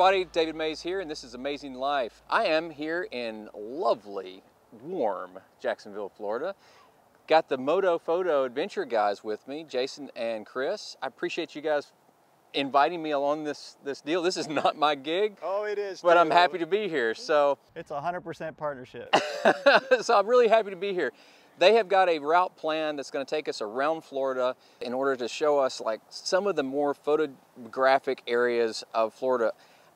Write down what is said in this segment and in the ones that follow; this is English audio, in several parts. everybody, David Mays here, and this is Amazing Life. I am here in lovely, warm Jacksonville, Florida. Got the Moto Photo Adventure guys with me, Jason and Chris. I appreciate you guys inviting me along this deal. This is not my gig. Oh, it is. But too. I'm happy to be here. So it's 100% partnership. So I'm really happy to be here. They have got a route plan that's going to take us around Florida in order to show us like some of the more photographic areas of Florida.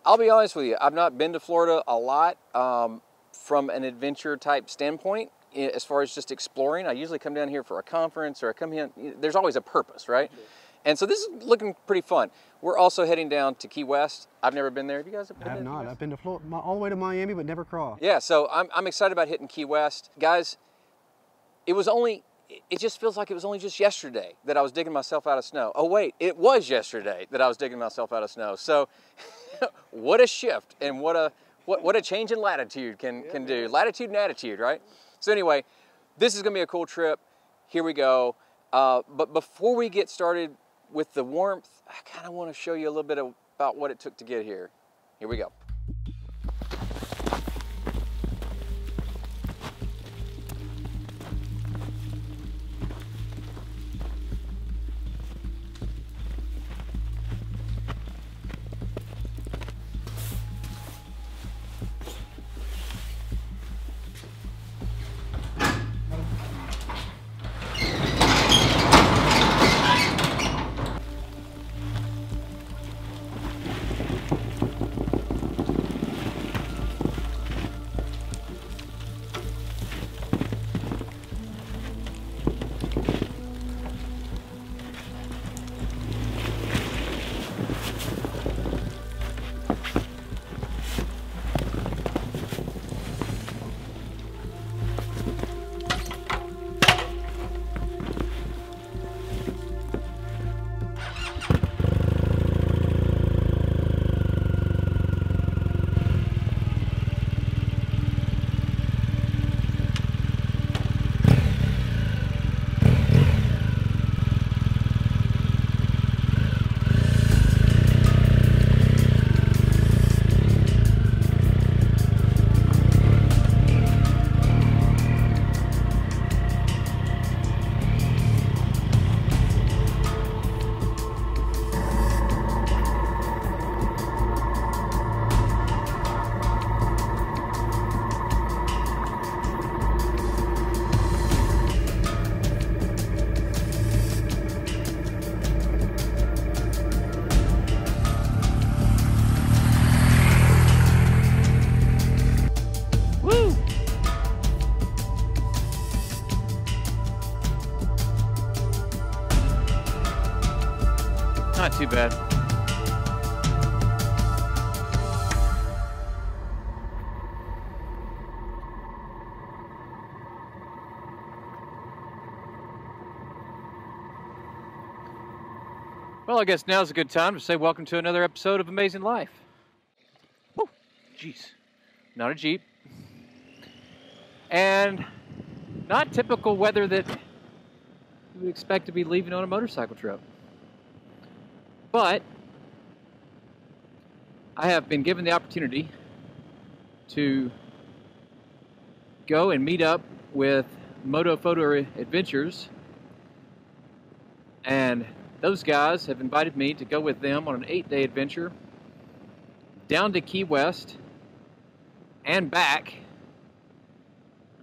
I'll be honest with you, I've not been to Florida a lot from an adventure type standpoint. As far as just exploring, I usually come down here for a conference, or I come here, there's always a purpose, right? Sure. And so this is looking pretty fun. We're also heading down to Key West. I've never been there. Have you guys been? I have not. I've been to Florida, all the way to Miami, but never crossed. Yeah, so I'm excited about hitting Key West. Guys, it just feels like it was only just yesterday that I was digging myself out of snow. Oh wait, it was yesterday that I was digging myself out of snow. So what a shift, and what a change in latitude can do. Latitude and attitude, right? So anyway, this is gonna be a cool trip. Here we go. But before we get started with the warmth, I kind of want to show you a little bit about what it took to get here. Here we go. Not too bad. Well, I guess now's a good time to say welcome to another episode of Amazing Life. Woo! Jeez. Not a Jeep. And not typical weather that you would expect to be leaving on a motorcycle trip. But I have been given the opportunity to go and meet up with Moto Photo Adventures, and those guys have invited me to go with them on an 8-day adventure down to Key West and back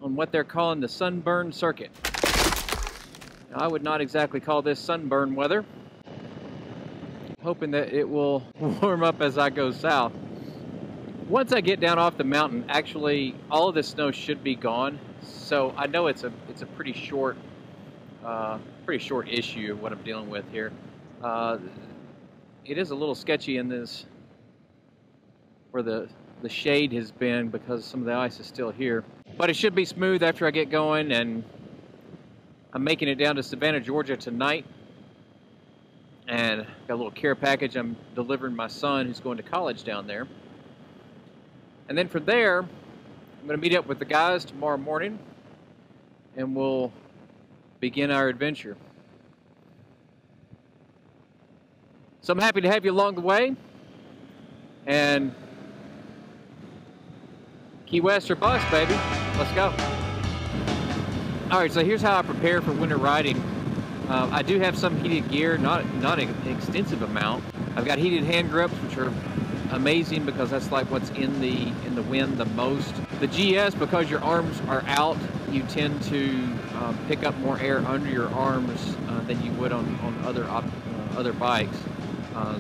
on what they're calling the Sunburn Circuit. Now, I would not exactly call this sunburn weather. Hoping that it will warm up as I go south. Once I get down off the mountain, actually all of the snow should be gone. So I know it's a pretty short issue of what I'm dealing with here. It is a little sketchy in this where the shade has been because some of the ice is still here. But it should be smooth after I get going, and I'm making it down to Savannah, Georgia tonight. And got a little care package I'm delivering my son who's going to college down there. And then from there, I'm going to meet up with the guys tomorrow morning and we'll begin our adventure. So I'm happy to have you along the way. And Key West or bust, baby. Let's go. All right, so here's how I prepare for winter riding. I do have some heated gear, not an extensive amount. I've got heated hand grips, which are amazing because that's like what's in the wind the most. The GS, because your arms are out, you tend to pick up more air under your arms than you would on other bikes.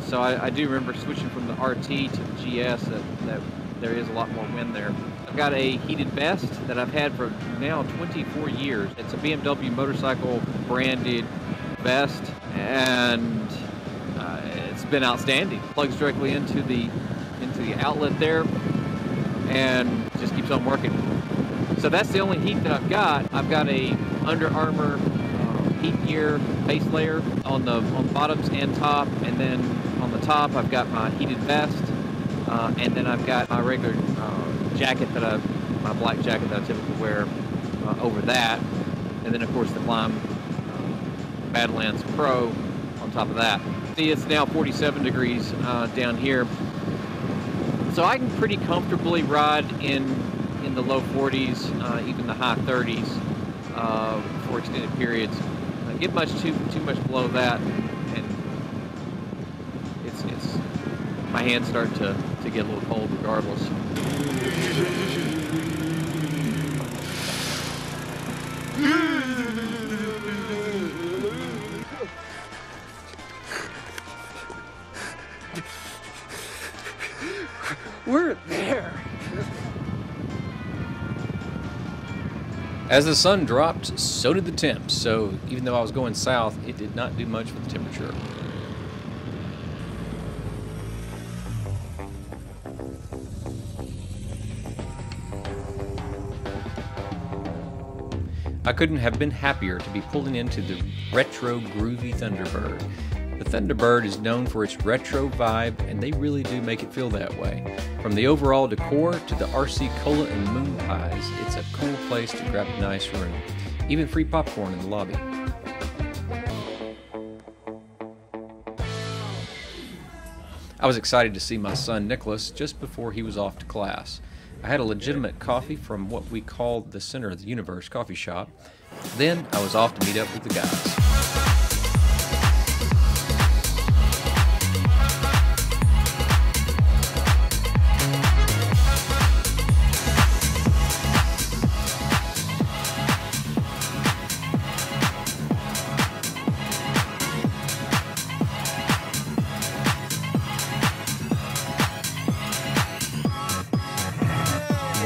So I do remember switching from the RT to the GS, that there is a lot more wind there. I've got a heated vest that I've had for now 24 years. It's a BMW motorcycle branded vest, and it's been outstanding. Plugs directly into the outlet there, and just keeps on working. So that's the only heat that I've got. I've got a Under Armour heat gear base layer on bottoms and top, and then on the top I've got my heated vest, and then I've got my regular jacket that my black jacket that I typically wear over that, and then of course the Klim Badlands Pro on top of that. See, it's now 47 degrees down here, so I can pretty comfortably ride in the low 40s, even the high 30s for extended periods. Get much too much below that, and it's my hands start to get a little cold regardless. We're there. As the sun dropped, so did the temps, so even though I was going south, it did not do much for the temperature. I couldn't have been happier to be pulling into the retro groovy Thunderbird. The Thunderbird is known for its retro vibe, and they really do make it feel that way. From the overall decor to the RC Cola and Moon Pies, it's a cool place to grab a nice room. Even free popcorn in the lobby. I was excited to see my son Nicholas just before he was off to class. I had a legitimate coffee from what we call the Center of the Universe coffee shop. Then I was off to meet up with the guys.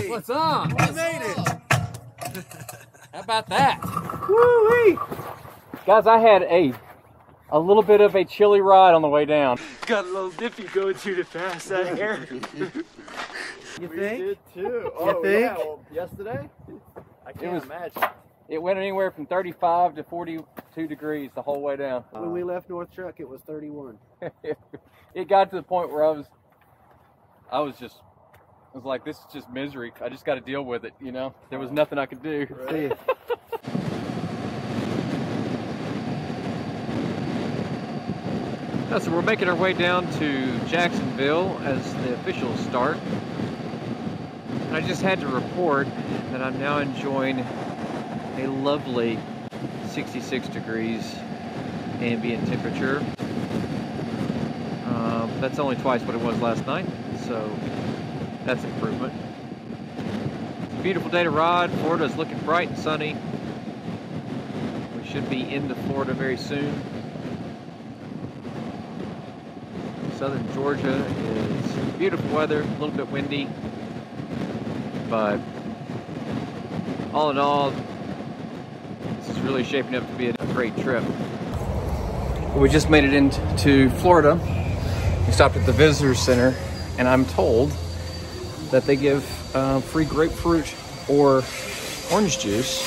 What's up? We made it. How about that? Woo-wee! Guys, I had a little bit of a chilly ride on the way down. Got a little dippy going through the pass out here. You think? We did too. Oh, you think? Yeah. Well, yesterday? I can't imagine. It went anywhere from 35 to 42 degrees the whole way down. When we left North Truck, it was 31. It got to the point where I was just... I was like, this is just misery. I just got to deal with it, you know? There was nothing I could do. Right. So we're making our way down to Jacksonville as the official start. And I just had to report that I'm now enjoying a lovely 66 degrees ambient temperature. That's only twice what it was last night, so... that's improvement. It's a beautiful day to ride. Florida is looking bright and sunny. We should be into Florida very soon. Southern Georgia is beautiful weather, a little bit windy, but all in all, this is really shaping up to be a great trip. We just made it into Florida. We stopped at the visitor center, and I'm told that they give free grapefruit or orange juice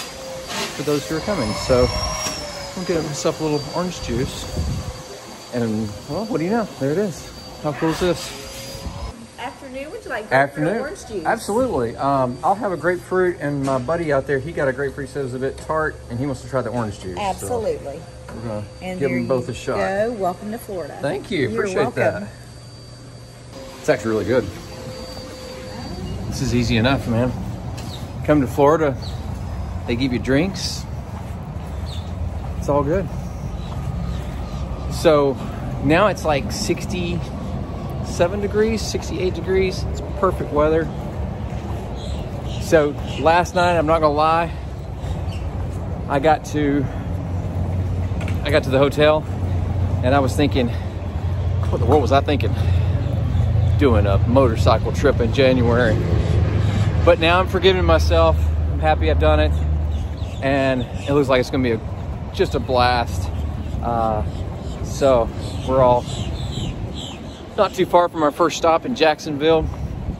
for those who are coming. So I'm getting myself a little orange juice, and well, what do you know? There it is. How cool is this? Afternoon, would you like grapefruit or orange juice? Absolutely. I'll have a grapefruit, and my buddy out there, he got a grapefruit, so it was a bit tart, and he wants to try the orange juice. Absolutely. So we're gonna give them both a shot. Welcome to Florida. Thank you. You're welcome. Appreciate that. It's actually really good. This is easy enough, man. Come to Florida, they give you drinks. It's all good. So now it's like 67 degrees, 68 degrees. It's perfect weather. So last night, I'm not gonna lie, I got to the hotel and I was thinking, what in the world was I thinking? Doing a motorcycle trip in January. But now I'm forgiving myself. I'm happy I've done it. And it looks like it's gonna be just a blast. So we're all not too far from our first stop in Jacksonville.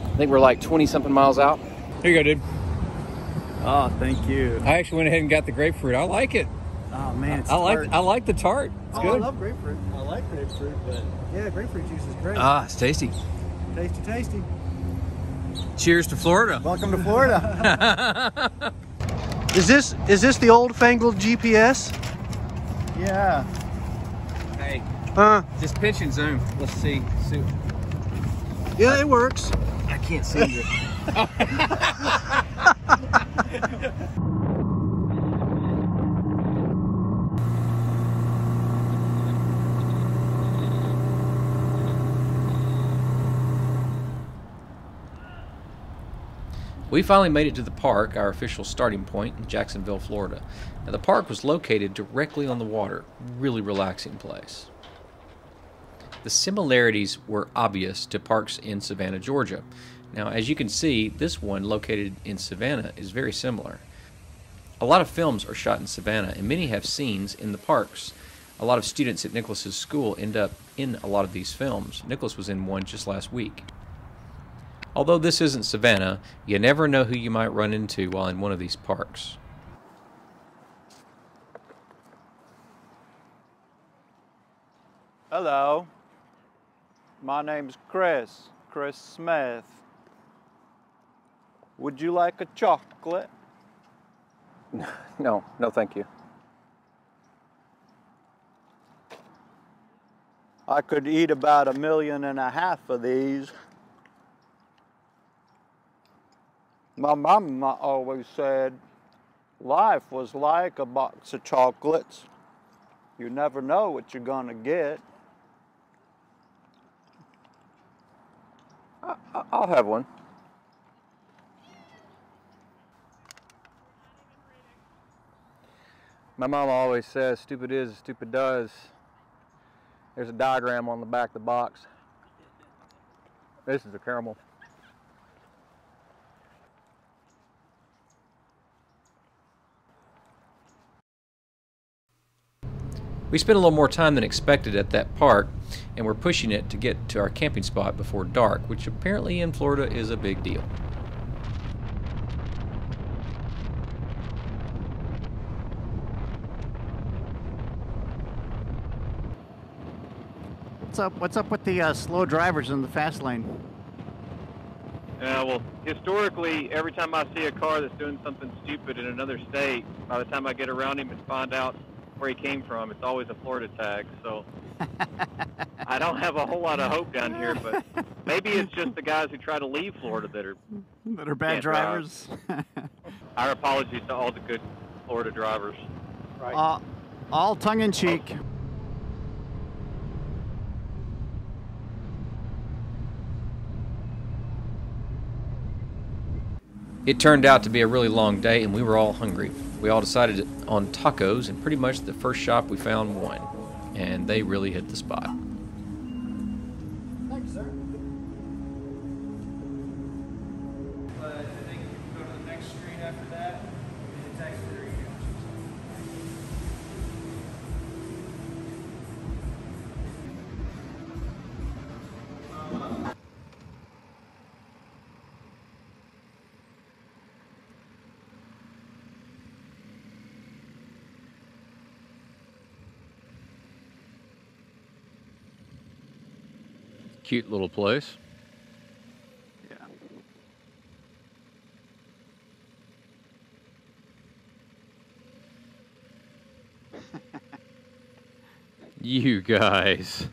I think we're like 20 something miles out. Here you go, dude. Oh, thank you. I actually went ahead and got the grapefruit. I like it. Oh man, it's I like the tart. It's good. I love grapefruit. I like grapefruit, but yeah, grapefruit juice is great. Ah, it's tasty. Tasty, tasty. Cheers to Florida. Welcome to Florida. Is this the old-fangled GPS? Yeah. Hey. Just pitch and zoom. Let's see. Yeah, it works. I can't see you. We finally made it to the park, our official starting point in Jacksonville, Florida. Now, the park was located directly on the water, really relaxing place. The similarities were obvious to parks in Savannah, Georgia. Now, as you can see, this one located in Savannah is very similar. A lot of films are shot in Savannah, and many have scenes in the parks. A lot of students at Nicholas's school end up in a lot of these films. Nicholas was in one just last week. Although this isn't Savannah, you never know who you might run into while in one of these parks. Hello, my name's Chris Smith. Would you like a chocolate? No, thank you. I could eat about 1.5 million of these. My mama always said, life was like a box of chocolates. You never know what you're gonna get. I'll have one. My mama always says, stupid is as stupid does. There's a diagram on the back of the box. This is a caramel. We spent a little more time than expected at that park, and we're pushing it to get to our camping spot before dark, which apparently in Florida is a big deal. What's up with the slow drivers in the fast lane? Well, historically, every time I see a car that's doing something stupid in another state, by the time I get around him and find out where he came from, it's always a Florida tag, so I don't have a whole lot of hope down here, but maybe it's just the guys who try to leave Florida that are bad drivers. Our apologies to all the good Florida drivers. Right. All tongue-in-cheek. Oh. It turned out to be a really long day, and we were all hungry. We all decided on tacos, and pretty much the first shop we found won, and they really hit the spot. Thanks, sir. I think you can go to the next street after that, and it's actually there you go. Cute little place. Yeah. You guys.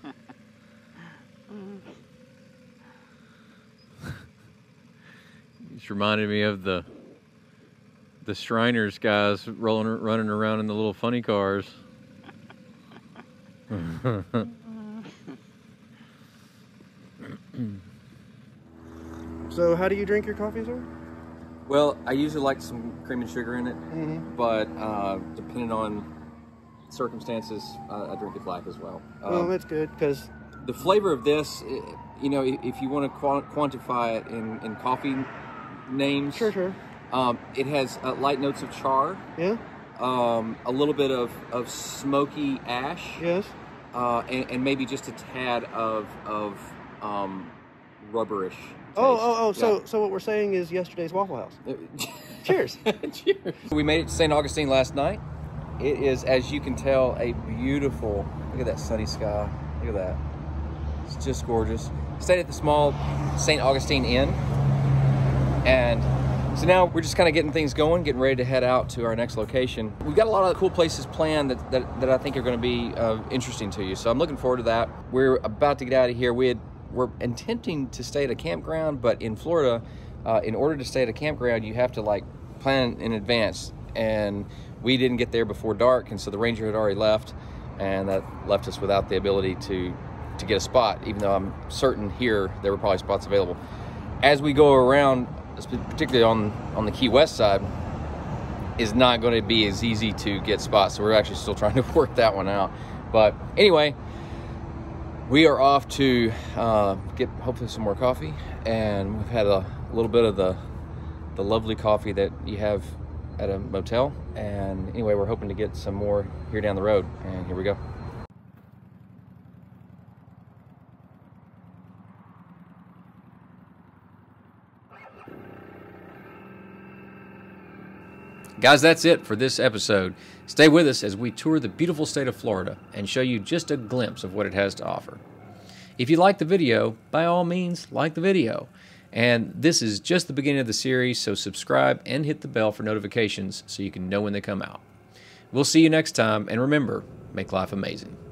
It's reminded me of the Shriners guys running around in the little funny cars. So how do you drink your coffee, sir? Well, I usually like some cream and sugar in it, but depending on circumstances, I drink it black as well. Well, that's good, because the flavor of this, you know, if you want to quantify it in coffee names, sure. It has light notes of char, a little bit of smoky ash, and maybe just a tad of rubberish. So what we're saying is yesterday's Waffle House. Cheers. Cheers. We made it to St. Augustine last night. It is, as you can tell, a beautiful, look at that sunny sky. Look at that. It's just gorgeous. Stayed at the small St. Augustine Inn. And so now we're just kind of getting things going, getting ready to head out to our next location. We've got a lot of cool places planned that I think are going to be interesting to you. So I'm looking forward to that. We're about to get out of here. We're intending to stay at a campground, but in Florida, in order to stay at a campground, you have to like plan in advance. And we didn't get there before dark, and so the ranger had already left, and that left us without the ability to get a spot, even though I'm certain here there were probably spots available. As we go around, particularly on the Key West side, is not going to be as easy to get spots, so we're actually still trying to work that one out. But anyway, we are off to get hopefully some more coffee, and we've had a little bit of the lovely coffee that you have at a motel. And anyway, we're hoping to get some more here down the road, and here we go. Guys, that's it for this episode. Stay with us as we tour the beautiful state of Florida and show you just a glimpse of what it has to offer. If you like the video, by all means, like the video. And this is just the beginning of the series, so subscribe and hit the bell for notifications so you can know when they come out. We'll see you next time, and remember, make life amazing.